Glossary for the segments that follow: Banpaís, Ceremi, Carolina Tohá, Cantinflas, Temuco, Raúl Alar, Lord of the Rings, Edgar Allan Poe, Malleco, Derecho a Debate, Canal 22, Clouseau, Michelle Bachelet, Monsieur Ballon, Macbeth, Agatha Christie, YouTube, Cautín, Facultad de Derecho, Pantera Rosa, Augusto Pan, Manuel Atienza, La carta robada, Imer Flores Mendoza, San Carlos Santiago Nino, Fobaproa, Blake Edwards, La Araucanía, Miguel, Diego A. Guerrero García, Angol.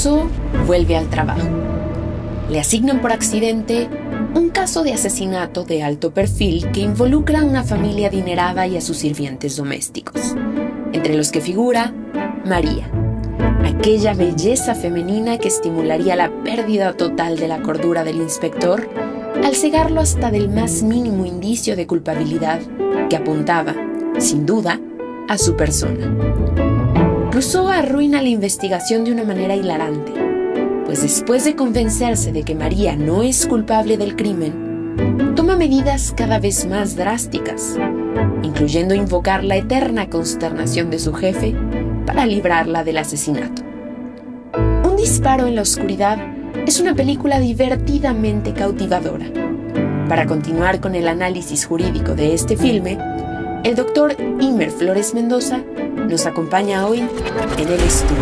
Clouseau vuelve al trabajo. Le asignan por accidente un caso de asesinato de alto perfil que involucra a una familia adinerada y a sus sirvientes domésticos, entre los que figura María, aquella belleza femenina que estimularía la pérdida total de la cordura del inspector al cegarlo hasta del más mínimo indicio de culpabilidad que apuntaba, sin duda, a su persona. Clouseau arruina la investigación de una manera hilarante, pues después de convencerse de que María no es culpable del crimen, toma medidas cada vez más drásticas, incluyendo invocar la eterna consternación de su jefe para librarla del asesinato. Un disparo en la oscuridad es una película divertidamente cautivadora. Para continuar con el análisis jurídico de este filme, el doctor Imer Flores Mendoza nos acompaña hoy en el estudio.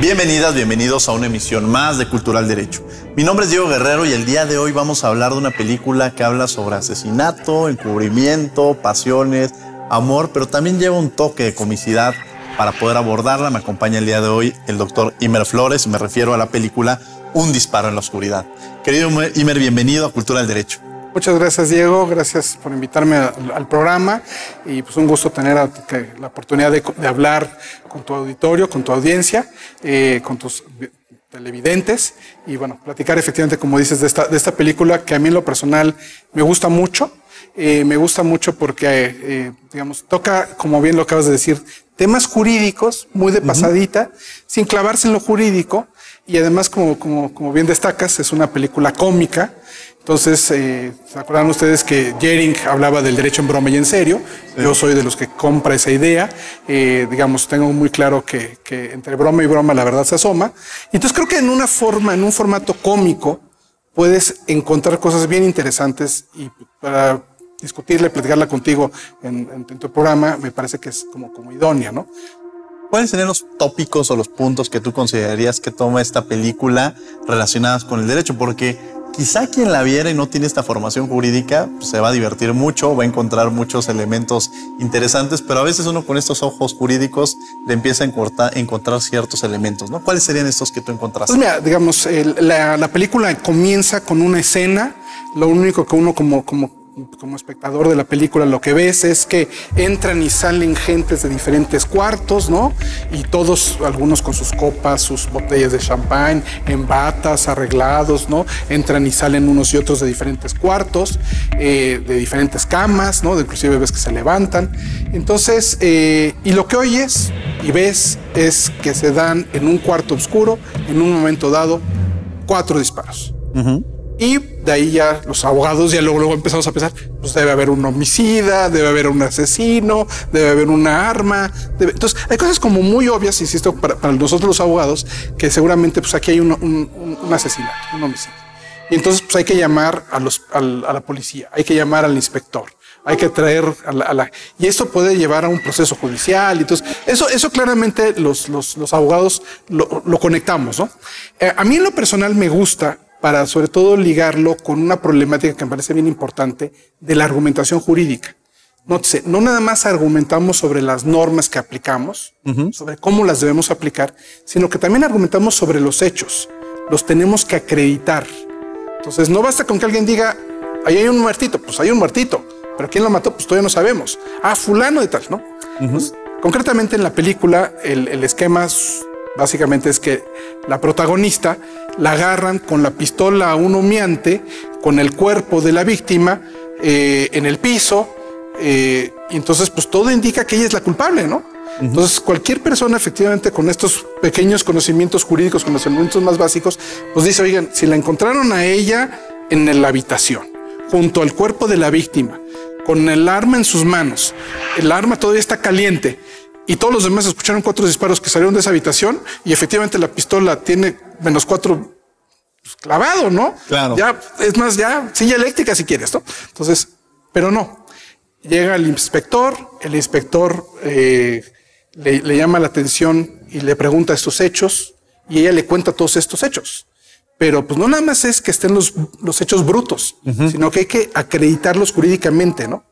Bienvenidas, bienvenidos a una emisión más de Cultura al Derecho. Mi nombre es Diego Guerrero y el día de hoy vamos a hablar de una película que habla sobre asesinato, encubrimiento, pasiones, amor, pero también lleva un toque de comicidad. Para poder abordarla me acompaña el día de hoy el doctor Imer Flores, me refiero a la película Un disparo en la oscuridad. Querido Imer, bienvenido a Cultura del Derecho. Muchas gracias, Diego, gracias por invitarme al programa y pues un gusto tener la oportunidad de hablar con tu auditorio, con tu audiencia, con tus televidentes y bueno, platicar efectivamente, como dices, de esta película que a mí en lo personal me gusta mucho. Me gusta mucho porque, digamos, toca, como bien lo acabas de decir, temas jurídicos muy de pasadita, sin clavarse en lo jurídico. Y además, como bien destacas, es una película cómica. Entonces, ¿se acuerdan ustedes que Gering hablaba del derecho en broma y en serio? Sí. Yo soy de los que compra esa idea. Digamos, tengo muy claro que entre broma y broma la verdad se asoma. Entonces, creo que en un formato cómico, puedes encontrar cosas bien interesantes y para discutirla y platicarla contigo en tu programa me parece que es como idónea, ¿no? ¿Cuáles serían los tópicos o los puntos que tú considerarías que toma esta película relacionadas con el derecho? Porque quizá quien la viera y no tiene esta formación jurídica pues se va a divertir mucho, va a encontrar muchos elementos interesantes, pero a veces uno con estos ojos jurídicos le empieza a encontrar ciertos elementos, ¿no? ¿Cuáles serían estos que tú encontraste? Pues mira, digamos, la película comienza con una escena, lo único que uno como espectador de la película lo que ves es que entran y salen gentes de diferentes cuartos, ¿no? Y todos, algunos con sus copas, sus botellas de champán, en batas, arreglados, ¿no? Entran y salen unos y otros de diferentes cuartos, de diferentes camas, ¿no? Inclusive ves que se levantan. Entonces, y lo que oyes y ves es que se dan en un cuarto oscuro, en un momento dado, 4 disparos. Y de ahí ya los abogados ya luego empezamos a pensar, pues debe haber un homicida, debe haber un asesino, debe haber una arma. Entonces hay cosas como muy obvias, insisto, para nosotros los abogados, que seguramente pues aquí hay un asesinato, un homicidio. Y entonces pues hay que llamar a la policía, hay que llamar al inspector. Hay que traer y esto puede llevar a un proceso judicial. Entonces, eso claramente los abogados lo conectamos, ¿no? A mí en lo personal me gusta para sobre todo ligarlo con una problemática que me parece bien importante de la argumentación jurídica. Nótese, no nada más argumentamos sobre las normas que aplicamos, sobre cómo las debemos aplicar, sino que también argumentamos sobre los hechos. Los tenemos que acreditar. Entonces, no basta con que alguien diga, ahí hay un muertito, pues hay un muertito, pero ¿quién lo mató? Pues todavía no sabemos. Ah, fulano y tal, ¿no? Pues, concretamente en la película, el esquema básicamente es que la protagonista la agarran con la pistola a un humeante, con el cuerpo de la víctima en el piso. Y entonces, pues todo indica que ella es la culpable, ¿no? Entonces, cualquier persona efectivamente con estos pequeños conocimientos jurídicos, con los elementos más básicos, pues dice, oigan, si la encontraron a ella en la habitación, junto al cuerpo de la víctima, con el arma en sus manos, el arma todavía está caliente, y todos los demás escucharon 4 disparos que salieron de esa habitación y efectivamente la pistola tiene -4 pues, clavado, ¿no? Claro. Ya, es más, ya silla eléctrica si quieres, ¿no? Entonces, pero no. Llega el inspector le llama la atención y le pregunta estos hechos y ella le cuenta todos estos hechos. Pero pues no nada más es que estén los hechos brutos, sino que hay que acreditarlos jurídicamente, ¿no?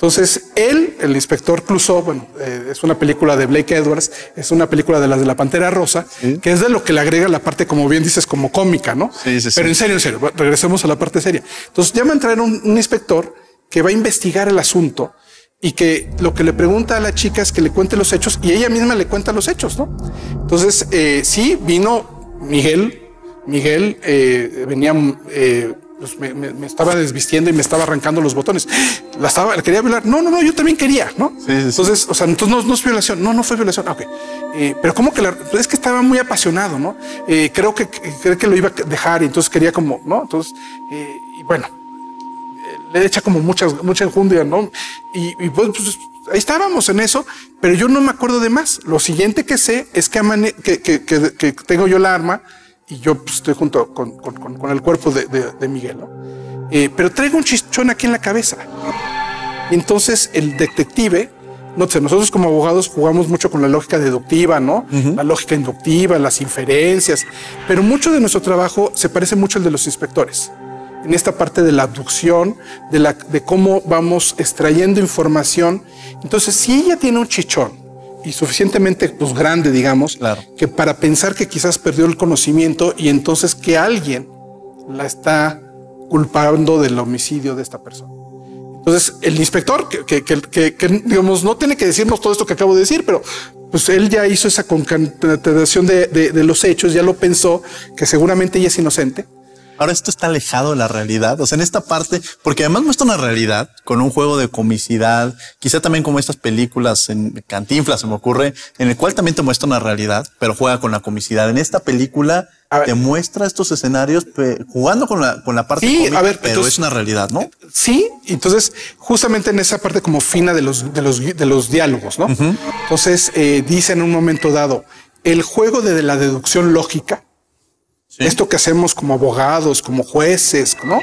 Entonces, él, el inspector Clouseau, bueno, es una película de Blake Edwards, es una película de las de la Pantera Rosa, ¿sí?, que es de lo que le agrega la parte, como bien dices, como cómica, ¿no? Sí, sí, sí. Pero en serio, regresemos a la parte seria. Entonces, llaman a traer un inspector que va a investigar el asunto y que lo que le pregunta a la chica es que le cuente los hechos y ella misma le cuenta los hechos, ¿no? Entonces, sí, vino Miguel. Miguel venía... pues me estaba desvistiendo y me estaba arrancando los botones. La quería violar. No, no, no, yo también quería, ¿no? Sí, sí, sí. Entonces, o sea, entonces no es violación. No, no fue violación. Ah, ok. Pero como que es que estaba muy apasionado, ¿no? Creo que lo iba a dejar y entonces quería como, ¿no? Entonces, y bueno, le echa como mucha enjundia, ¿no? Y pues ahí estábamos en eso, pero yo no me acuerdo de más. Lo siguiente que sé es que tengo yo la arma. Y yo pues, estoy junto con el cuerpo de Miguel, ¿no? Pero traigo un chichón aquí en la cabeza. Y entonces el detective, no sé, nosotros como abogados jugamos mucho con la lógica deductiva, ¿no? La lógica inductiva, las inferencias, pero mucho de nuestro trabajo se parece mucho al de los inspectores. En esta parte de la abducción, de cómo vamos extrayendo información. Entonces, si ella tiene un chichón, y suficientemente pues, grande, digamos, claro, que para pensar que quizás perdió el conocimiento y entonces que alguien la está culpando del homicidio de esta persona. Entonces, el inspector, que digamos, no tiene que decirnos todo esto que acabo de decir, pero pues él ya hizo esa concatenación de los hechos, ya lo pensó, que seguramente ella es inocente. Ahora, esto está alejado de la realidad, o sea, en esta parte, porque además muestra una realidad con un juego de comicidad, quizá también como estas películas en Cantinflas, se me ocurre, en el cual también te muestra una realidad, pero juega con la comicidad. En esta película te muestra estos escenarios jugando con la parte sí, cómica, a ver, pero entonces, es una realidad, ¿no? Sí, entonces justamente en esa parte como fina de los diálogos, ¿no? Entonces dice en un momento dado, el juego de la deducción lógica, ¿sí? Esto que hacemos como abogados, como jueces, ¿no?,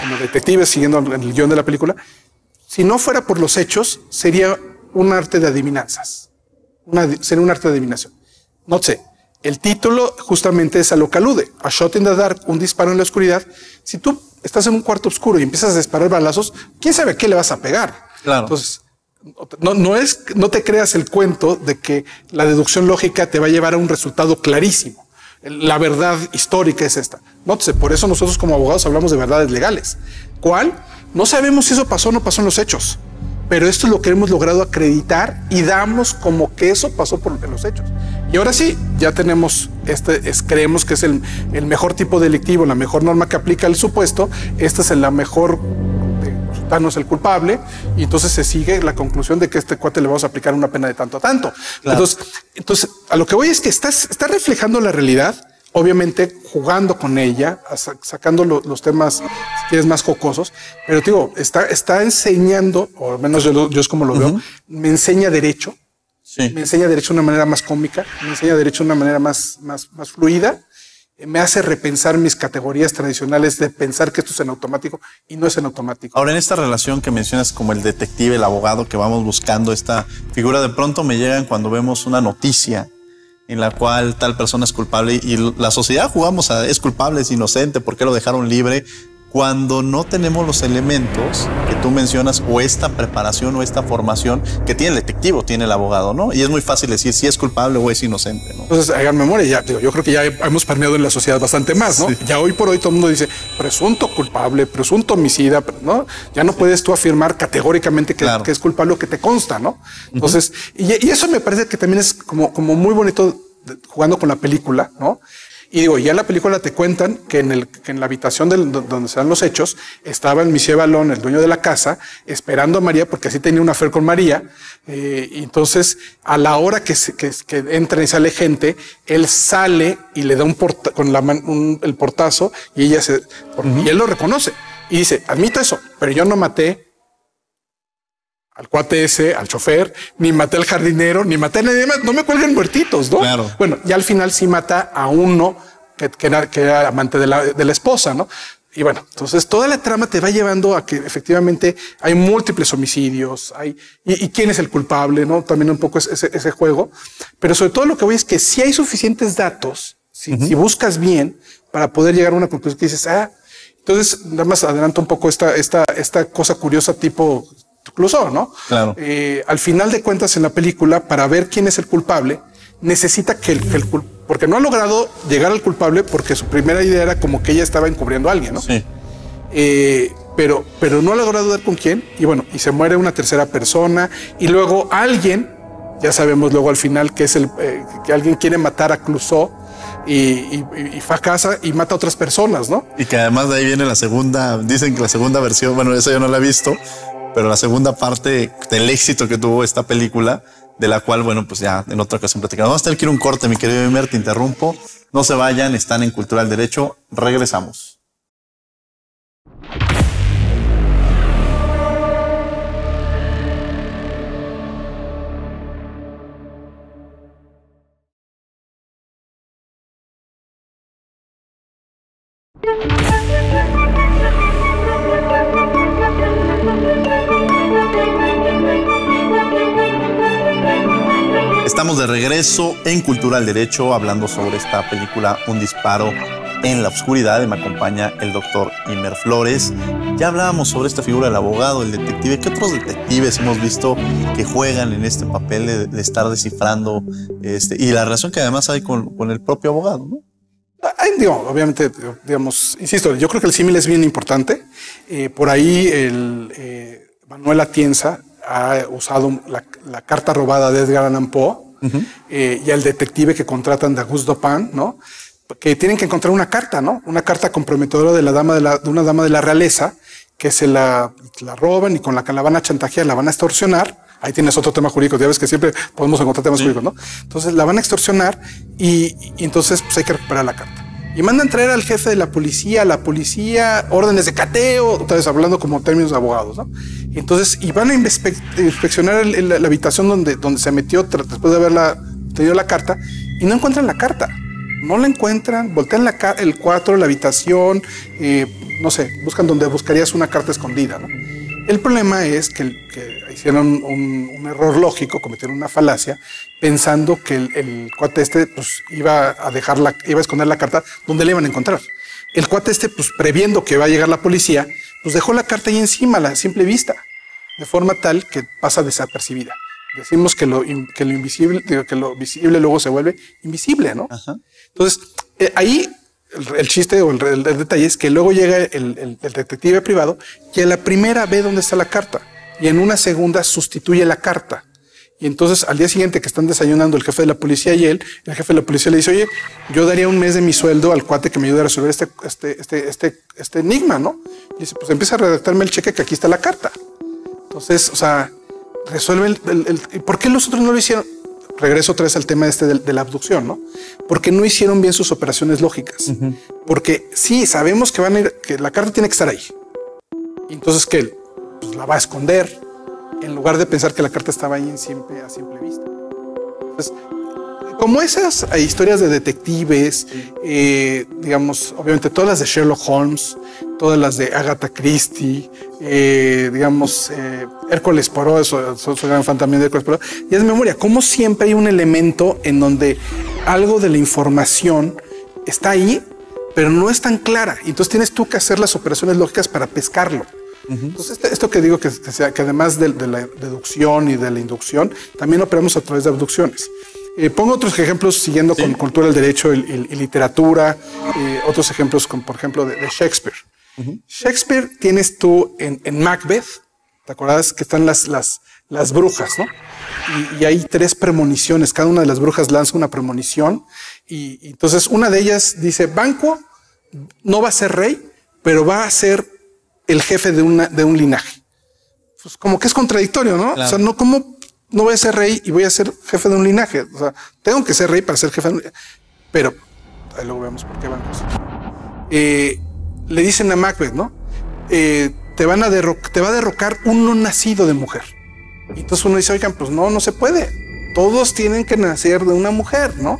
como detectives siguiendo el guión de la película, si no fuera por los hechos, sería un arte de adivinanzas, sería un arte de adivinación. No sé, el título justamente es a lo que alude, A Shot in the Dark, un disparo en la oscuridad. Si tú estás en un cuarto oscuro y empiezas a disparar balazos, ¿quién sabe a qué le vas a pegar? Claro. Entonces, no te creas el cuento de que la deducción lógica te va a llevar a un resultado clarísimo. La verdad histórica es esta. Nótese, por eso nosotros como abogados hablamos de verdades legales. ¿Cuál? No sabemos si eso pasó o no pasó en los hechos, pero esto es lo que hemos logrado acreditar y damos como que eso pasó en los hechos. Y ahora sí, ya tenemos, creemos que es el mejor tipo delictivo, la mejor norma que aplica el supuesto, esta es la mejor... Tano es el culpable, y entonces se sigue la conclusión de que a este cuate le vamos a aplicar una pena de tanto a tanto. Claro. Entonces, a lo que voy es que está reflejando la realidad, obviamente jugando con ella, sacando los temas, si quieres, más jocosos, pero te digo, está enseñando, o al menos yo es como lo veo, me enseña derecho, sí, me enseña derecho de una manera más cómica, me enseña derecho de una manera más fluida, me hace repensar mis categorías tradicionales de pensar que esto es en automático y no es en automático. Ahora, en esta relación que mencionas como el detective, el abogado, que vamos buscando esta figura, de pronto me llegan cuando vemos una noticia en la cual tal persona es culpable y la sociedad jugamos a es culpable, es inocente, ¿por qué lo dejaron libre? Cuando no tenemos los elementos que tú mencionas o esta preparación o esta formación que tiene el detectivo, tiene el abogado, ¿no? Y es muy fácil decir si es culpable o es inocente, ¿no? Entonces, hagan memoria, ya digo, yo creo que ya hemos permeado en la sociedad bastante más, ¿no? Sí. Ya hoy por hoy todo el mundo dice presunto culpable, presunto homicida, ¿no? Ya no puedes tú afirmar categóricamente que, claro, que es culpable o que te consta, ¿no? Entonces, y eso me parece que también es como muy bonito jugando con la película, ¿no? Y digo, ya en la película te cuentan que en la habitación donde se dan los hechos estaba el Monsieur Ballon, el dueño de la casa, esperando a María, porque así tenía una affair con María. Y entonces, a la hora que entra y sale gente, él sale y le da el portazo y ella y él lo reconoce. Y dice, admito eso, pero yo no maté al cuate ese, al chofer, ni maté al jardinero, ni maté a nadie más. No me cuelguen muertitos, ¿no? Claro. Bueno, y al final sí mata a uno que era amante de la esposa, ¿no? Y bueno, entonces toda la trama te va llevando a que efectivamente hay múltiples homicidios, y quién es el culpable, ¿no? También un poco ese juego. Pero sobre todo lo que voy es que sí hay suficientes datos, si buscas bien, para poder llegar a una conclusión que dices, ah, entonces nada más adelanto un poco esta cosa curiosa tipo... Clouseau, ¿no? Claro. Al final de cuentas, en la película, para ver quién es el culpable, necesita que el culpable, porque no ha logrado llegar al culpable, porque su primera idea era como que ella estaba encubriendo a alguien, ¿no? Sí. Pero no ha logrado dar con quién, y bueno, y se muere una tercera persona, y luego alguien, ya sabemos luego al final que es el que alguien quiere matar a Clouseau, y va a casa y mata a otras personas, ¿no? Y que además de ahí viene la segunda, dicen que la segunda versión, bueno, eso yo no la he visto, pero la segunda parte del éxito que tuvo esta película, de la cual, bueno, pues ya en otra ocasión platicamos. Vamos a tener que ir un corte, mi querido Imer, te interrumpo. No se vayan, están en Cultura al Derecho. Regresamos. Estamos de regreso en Cultura al Derecho, hablando sobre esta película Un disparo en la oscuridad, y me acompaña el doctor Imer Flores. Ya hablábamos sobre esta figura del abogado, el detective. ¿Qué otros detectives hemos visto que juegan en este papel de estar descifrando? Y la relación que además hay con el propio abogado, ¿no? Digo, obviamente, digamos, insisto, yo creo que el símil es bien importante. Por ahí Manuel Atienza ha usado la carta robada de Edgar Allan Poe, y al detective que contratan de Augusto Pan, ¿no? Que tienen que encontrar una carta, ¿no? Una carta comprometedora de una dama de la realeza, que se la roban y con la que la van a chantajear, la van a extorsionar. Ahí tienes otro tema jurídico, ya ves que siempre podemos encontrar temas jurídicos, ¿no? Entonces la van a extorsionar y entonces pues hay que recuperar la carta. Y mandan traer al jefe de la policía, órdenes de cateo, otra vez hablando como términos de abogados, ¿no? Entonces, y van a inspeccionar la habitación donde se metió después de haberla tenido la carta, y no encuentran la carta. No la encuentran, voltean el cuarto, la habitación, no sé, buscan donde buscarías una carta escondida, ¿no? El problema es que hicieron un error lógico, cometieron una falacia, pensando que el cuate este pues, iba a esconder la carta donde la iban a encontrar. El cuate este, pues previendo que va a llegar la policía, pues dejó la carta ahí encima, a la simple vista, de forma tal que pasa desapercibida. Decimos que lo visible luego se vuelve invisible, ¿no? Ajá. Entonces, ahí... El chiste o el detalle es que luego llega el detective privado que a la primera ve dónde está la carta y en una segunda sustituye la carta. Y entonces al día siguiente que están desayunando el jefe de la policía y él, el jefe de la policía le dice, oye, yo daría un mes de mi sueldo al cuate que me ayude a resolver este enigma, ¿no? Y dice, pues empieza a redactarme el cheque que aquí está la carta. Entonces, o sea, resuelve ¿por qué los otros no lo hicieron? Regreso otra vez al tema este de la abducción, ¿no? Porque no hicieron bien sus operaciones lógicas. Porque sí, sabemos que van a ir, que la carta tiene que estar ahí. Y entonces que él pues, la va a esconder en lugar de pensar que la carta estaba ahí a simple vista. Entonces, como esas historias de detectives, digamos, obviamente todas las de Sherlock Holmes, todas las de Agatha Christie, digamos, Hércules Poirot, soy gran fan también de Hércules Poirot, y es memoria, como siempre hay un elemento en donde algo de la información está ahí, pero no es tan clara, y entonces tienes tú que hacer las operaciones lógicas para pescarlo. Entonces, esto que digo, que además de la deducción y de la inducción, también operamos a través de abducciones. Pongo otros ejemplos siguiendo con cultura, el derecho y literatura, otros ejemplos, por ejemplo, de Shakespeare. Shakespeare tienes tú en Macbeth, ¿te acuerdas? Que están las brujas, ¿no? Y hay tres premoniciones, cada una de las brujas lanza una premonición y entonces una de ellas dice, Banquo no va a ser rey, pero va a ser el jefe de un linaje. Pues como que es contradictorio, ¿no? Claro. O sea, no como... No voy a ser rey y voy a ser jefe de un linaje. O sea, tengo que ser rey para ser jefe de un linaje. Pero ahí luego vemos por qué van cosas. Le dicen a Macbeth, ¿no? Te va a derrocar un no nacido de mujer. Y entonces uno dice, oigan, pues no se puede. Todos tienen que nacer de una mujer, ¿no?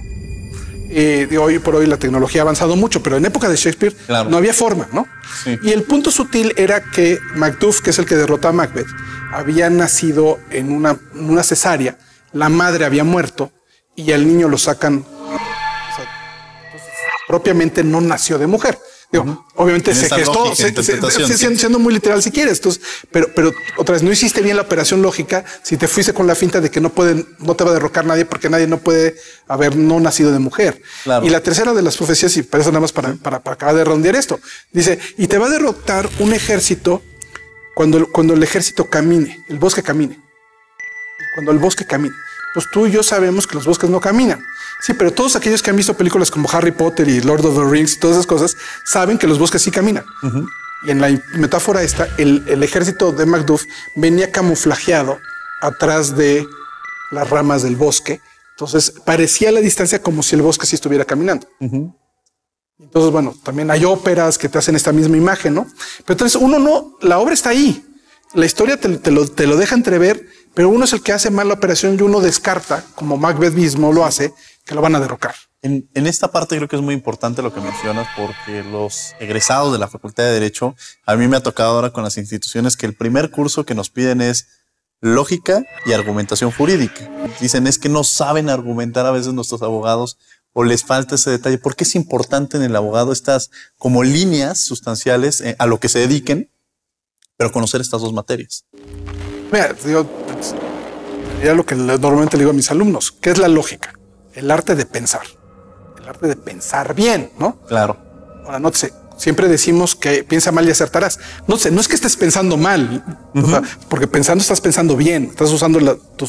De hoy por hoy la tecnología ha avanzado mucho, pero en época de Shakespeare claro. No había forma, ¿no? Sí. Y el punto sutil era que Macduff, que es el que derrota a Macbeth, había nacido en una cesárea, la madre había muerto y al niño lo sacan. O sea, entonces, propiamente no nació de mujer. Digo, obviamente se gestó, siendo muy literal si quieres, entonces, pero otra vez, no hiciste bien la operación lógica si te fuiste con la finta de que no te va a derrocar nadie porque nadie no puede haber no nacido de mujer. Claro. Y la tercera de las profecías, y para eso nada más para acabar de rondear esto, dice, y te va a derrotar un ejército cuando el ejército camine, el bosque camine. Cuando el bosque camine. Pues tú y yo sabemos que los bosques no caminan. Sí, pero todos aquellos que han visto películas como Harry Potter y Lord of the Rings y todas esas cosas, saben que los bosques sí caminan. Y en la metáfora esta, el ejército de Macduff venía camuflajeado atrás de las ramas del bosque. Entonces parecía a la distancia como si el bosque sí estuviera caminando. Entonces, bueno, también hay óperas que te hacen esta misma imagen, ¿no? Pero entonces la obra está ahí. La historia te lo deja entrever, pero uno es el que hace mal la operación y uno descarta, como Macbeth mismo lo hace, que lo van a derrocar. En esta parte creo que es muy importante lo que mencionas, porque los egresados de la Facultad de Derecho, a mí me ha tocado ahora con las instituciones que el primer curso que nos piden es lógica y argumentación jurídica. Dicen, es que no saben argumentar a veces nuestros abogados o les falta ese detalle. ¿Por qué es importante en el abogado estas como líneas sustanciales a lo que se dediquen, pero conocer estas dos materias? Mira, ya lo que normalmente le digo a mis alumnos, ¿qué es la lógica? El arte de pensar. El arte de pensar bien, ¿no? Claro. Ahora, no sé, siempre decimos que piensa mal y acertarás. No sé, no es que estés pensando mal, o sea, porque pensando estás pensando bien, estás usando tu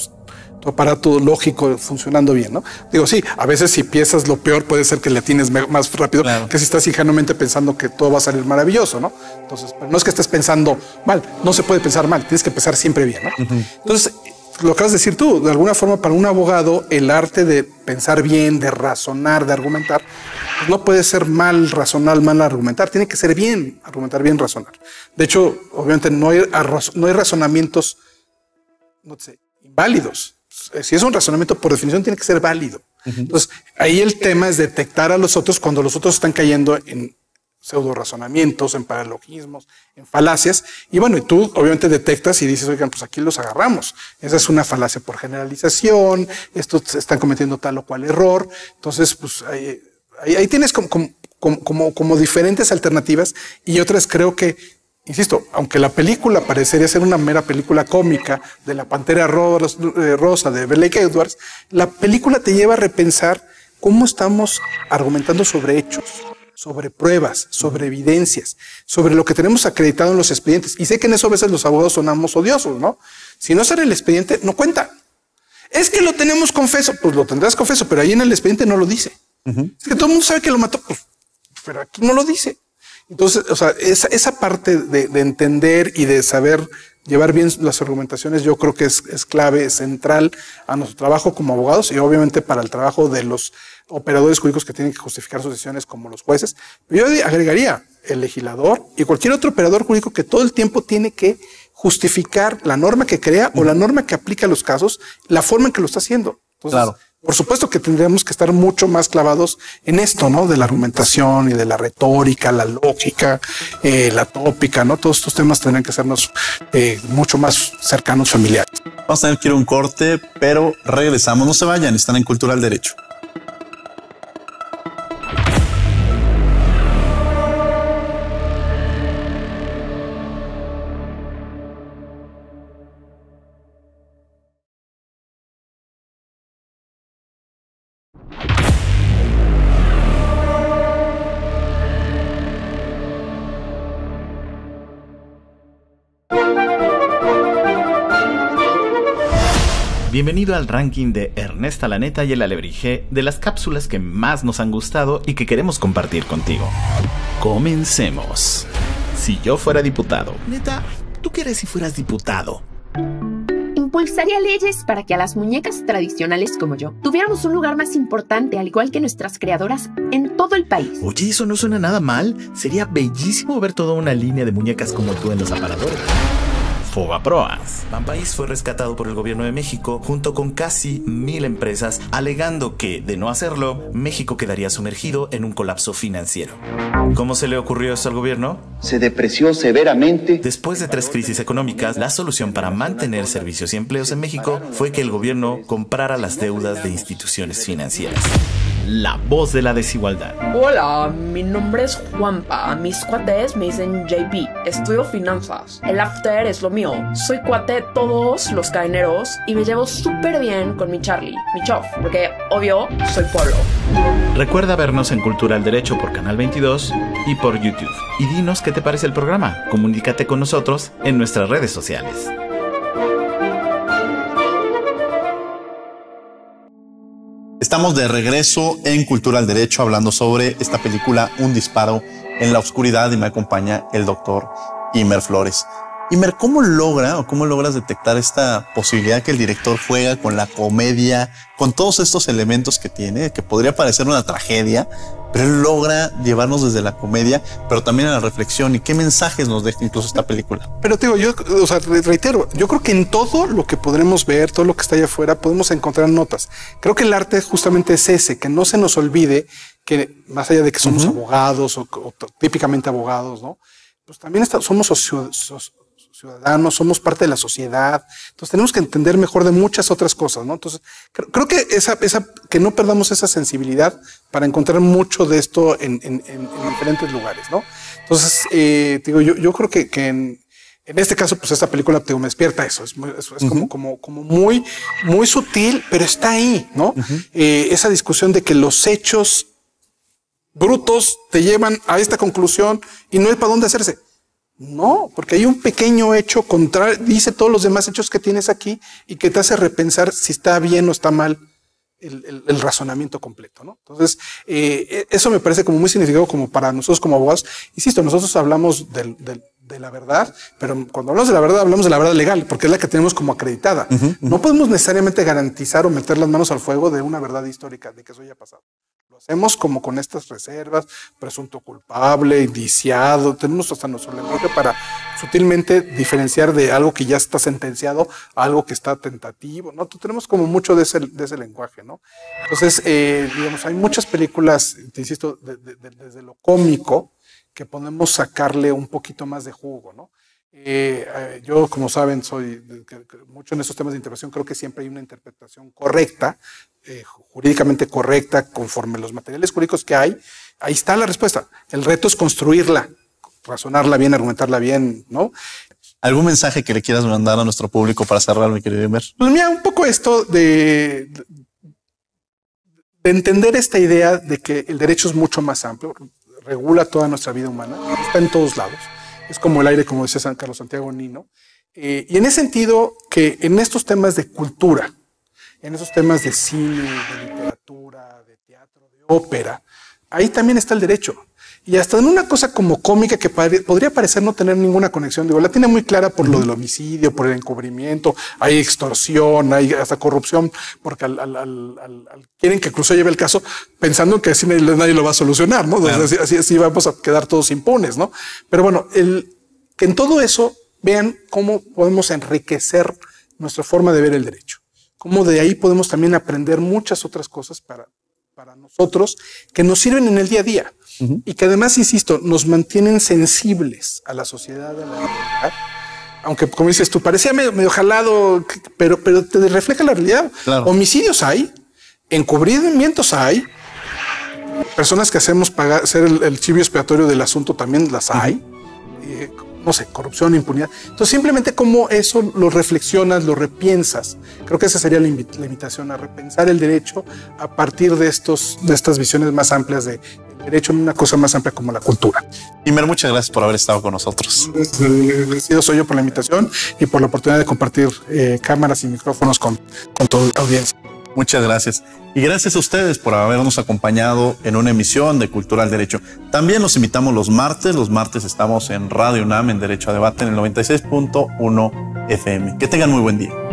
aparato lógico funcionando bien, ¿no? Digo, sí, a veces si piensas lo peor puede ser que le atines más rápido que si estás ingenuamente pensando que todo va a salir maravilloso, ¿no? Entonces, pero no es que estés pensando mal, no se puede pensar mal, tienes que pensar siempre bien, ¿no? Entonces, lo acabas de decir tú, de alguna forma para un abogado el arte de pensar bien, de razonar, de argumentar, pues no puede ser mal razonar, mal argumentar, tiene que ser bien argumentar, bien razonar. De hecho, obviamente no hay razonamientos, no sé, inválidos. Si es un razonamiento, por definición, tiene que ser válido. Entonces, ahí el tema es detectar a los otros cuando los otros están cayendo en pseudo razonamientos, en paralogismos, en falacias. Y bueno, y tú obviamente detectas y dices, oigan, pues aquí los agarramos. Esa es una falacia por generalización, estos están cometiendo tal o cual error. Entonces, pues ahí tienes como diferentes alternativas y otras creo que, insisto, aunque la película parecería ser una mera película cómica de la Pantera Rosa de Blake Edwards, la película te lleva a repensar cómo estamos argumentando sobre hechos, sobre pruebas, sobre evidencias, sobre lo que tenemos acreditado en los expedientes. Y sé que en eso a veces los abogados sonamos odiosos, ¿no? Si no sale el expediente, no cuenta. Es que lo tenemos confeso. Pues lo tendrás confeso, pero ahí en el expediente no lo dice. Es que todo el mundo sabe que lo mató, pues, pero aquí no lo dice. Entonces, o sea, esa parte de entender y de saber llevar bien las argumentaciones, yo creo que es clave, es central a nuestro trabajo como abogados y obviamente para el trabajo de los operadores jurídicos que tienen que justificar sus decisiones como los jueces. Pero yo agregaría el legislador y cualquier otro operador jurídico que todo el tiempo tiene que justificar la norma que crea o la norma que aplica a los casos, la forma en que lo está haciendo. Entonces, claro. Por supuesto que tendríamos que estar mucho más clavados en esto, ¿no? De la argumentación y de la retórica, la lógica, la tópica, ¿no? Todos estos temas tendrían que sernos mucho más cercanos, familiares. Vamos a tener que ir a un corte, pero regresamos. No se vayan, están en Cultura al Derecho. Bienvenido al ranking de Ernesta la Neta y el Alebrije de las cápsulas que más nos han gustado y que queremos compartir contigo. Comencemos. Si yo fuera diputado. Neta, ¿tú qué harías si fueras diputado? Impulsaría leyes para que a las muñecas tradicionales como yo tuviéramos un lugar más importante, al igual que nuestras creadoras, en todo el país. Oye, eso no suena nada mal. Sería bellísimo ver toda una línea de muñecas como tú en los aparadores. Fobaproa. Banpaís fue rescatado por el gobierno de México junto con casi 1000 empresas, alegando que, de no hacerlo, México quedaría sumergido en un colapso financiero. ¿Cómo se le ocurrió eso al gobierno? Se depreció severamente. Después de 3 crisis económicas, la solución para mantener servicios y empleos en México fue que el gobierno comprara las deudas de instituciones financieras. la voz de la desigualdad. Hola, mi nombre es Juanpa, mis cuates me dicen JP, estudio finanzas, el after es lo mío, soy cuate de todos los cadeneros y me llevo súper bien con mi Charlie, mi chof, porque obvio soy pueblo. Recuerda vernos en Cultura al Derecho por Canal 22 y por YouTube. Y dinos qué te parece el programa, comunícate con nosotros en nuestras redes sociales. Estamos de regreso en Cultura al Derecho hablando sobre esta película Un disparo en la oscuridad y me acompaña el doctor Imer Flores. Imer, ¿cómo logra o cómo logras detectar esta posibilidad que el director juega con la comedia, con todos estos elementos que tiene, que podría parecer una tragedia, pero él logra llevarnos desde la comedia, pero también a la reflexión? ¿Y qué mensajes nos deja incluso esta película? Pero te digo, reitero, yo creo que en todo lo que podremos ver, todo lo que está allá afuera, podemos encontrar notas. Creo que el arte justamente es ese, que no se nos olvide que más allá de que somos abogados o típicamente abogados, ¿no? Pues también somos ciudadanos, somos parte de la sociedad. Entonces tenemos que entender mejor de muchas otras cosas, ¿no? Entonces creo que que no perdamos esa sensibilidad para encontrar mucho de esto en diferentes lugares, ¿no? Entonces digo, yo creo que en este caso, pues esta película me despierta eso. Es como muy sutil, pero está ahí, ¿no? Esa discusión de que los hechos brutos te llevan a esta conclusión y no hay para dónde hacerse. No, porque hay un pequeño hecho contrario, dice todos los demás hechos que tienes aquí y que te hace repensar si está bien o está mal el razonamiento completo, ¿no? Entonces, eso me parece como muy significativo como para nosotros como abogados. Insisto, nosotros hablamos de la verdad, pero cuando hablamos de la verdad, hablamos de la verdad legal, porque es la que tenemos como acreditada. No podemos necesariamente garantizar o meter las manos al fuego de una verdad histórica, de que eso haya pasado. Lo hacemos como con estas reservas, presunto culpable, indiciado, tenemos hasta nuestro lenguaje para sutilmente diferenciar de algo que ya está sentenciado a algo que está tentativo, ¿no? Tenemos como mucho de ese lenguaje, ¿no? Entonces, digamos, hay muchas películas, te insisto, desde lo cómico, que podemos sacarle un poquito más de jugo, ¿no? Yo, como saben, soy mucho en esos temas de interpretación, creo que siempre hay una interpretación correcta, jurídicamente correcta, conforme los materiales jurídicos que hay. Ahí está la respuesta. El reto es construirla, razonarla bien, argumentarla bien, ¿no? ¿Algún mensaje que le quieras mandar a nuestro público para cerrar, mi querido Imer? Pues mira, un poco esto de entender esta idea de que el derecho es mucho más amplio, regula toda nuestra vida humana, está en todos lados. Es como el aire, como decía San Carlos Santiago Nino. Y en ese sentido, que en estos temas de cultura, en esos temas de cine, de literatura, de teatro, de ópera, ahí también está el derecho. Y hasta en una cosa como cómica que podría parecer no tener ninguna conexión, digo, la tiene muy clara por lo del homicidio, por el encubrimiento, hay extorsión, hay hasta corrupción, porque quieren que Clouseau lleve el caso pensando que así nadie lo va a solucionar, ¿no? Claro. Entonces, así vamos a quedar todos impunes, ¿no? Pero bueno, que en todo eso vean cómo podemos enriquecer nuestra forma de ver el derecho, cómo de ahí podemos también aprender muchas otras cosas para nosotros que nos sirven en el día a día. Y que además, insisto, nos mantienen sensibles a la sociedad, a la realidad. Aunque, como dices tú, parecía medio jalado, pero te refleja la realidad. Claro. Homicidios hay, encubrimientos hay, personas que hacemos pagar, ser el chivo expiatorio del asunto también las hay. No sé, corrupción, impunidad. Entonces, simplemente como eso lo reflexionas, lo repiensas. Creo que esa sería la invitación a repensar el derecho a partir de estas visiones más amplias de derecho en una cosa más amplia como la cultura. Imer, muchas gracias por haber estado con nosotros. Agradecido soy yo por la invitación y por la oportunidad de compartir cámaras y micrófonos con toda la audiencia. Muchas gracias. Y gracias a ustedes por habernos acompañado en una emisión de Cultura al Derecho. También los invitamos los martes. Los martes estamos en Radio UNAM en Derecho a Debate en el 96.1 FM. Que tengan muy buen día.